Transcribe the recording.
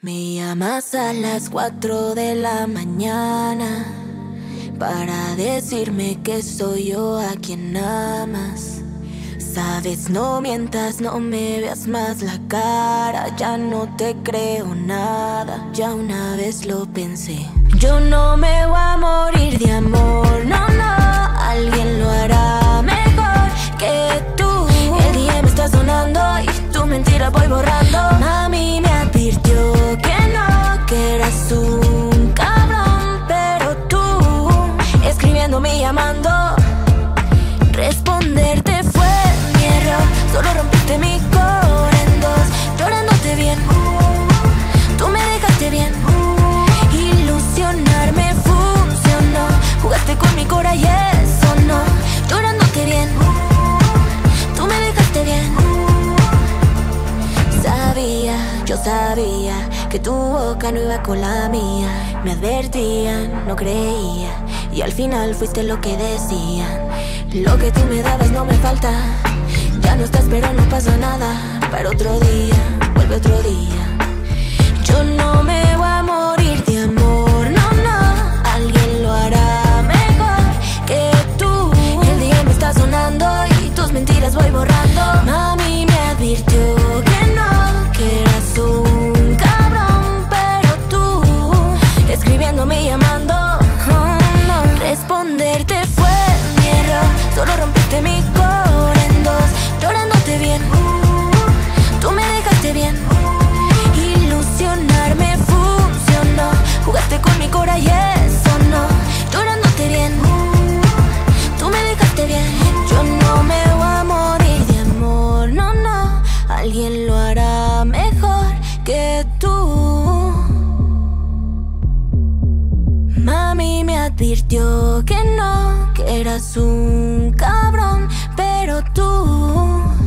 Me llamas a las 4 de la mañana para decirme que soy yo a quien amas. Sabes, no mientas, no me veas más la cara. Ya no te creo nada, ya una vez lo pensé. Yo no me voy a morir de amor, no, no. Alguien lo hará mejor que tú. El día me está sonando y tu mentira voy borrando. Mami me advirtió que no, que eras un cabrón, pero tú escribiéndome y llamando, responderte fue mi error. Solo rompiste mi corazón en dos, llorándote bien. Tú me dejaste bien. Ilusionarme funcionó, jugaste con mi cora y eso no. Llorándote bien, tú me dejaste bien. Sabía, yo sabía que tu boca no iba con la mía. Me advertían, no creía, y al final fuiste lo que decían. Lo que tú me dabas no me falta. Ya no estás pero no pasa nada. Para otro día, vuelve otro día. Yo no me voy a morir de amor, no, no. Alguien lo hará mejor que tú. El día me está sonando y tus mentiras voy borrando. Mami me advirtió que no, que eras un cabrón, pero tú escribiéndome y llamando, oh, no. Responderte fue mi error, solo rompiste mi corazón en dos. Llorándote bien, tú me dejaste bien. Ilusionarme funcionó, jugaste con mi cora y eso no. Llorándote bien, tú me dejaste bien. Yo no me voy a morir de amor, no, no. Alguien lo hará mejor que tú. Mami me advirtió que no, que eras un cabrón, pero tú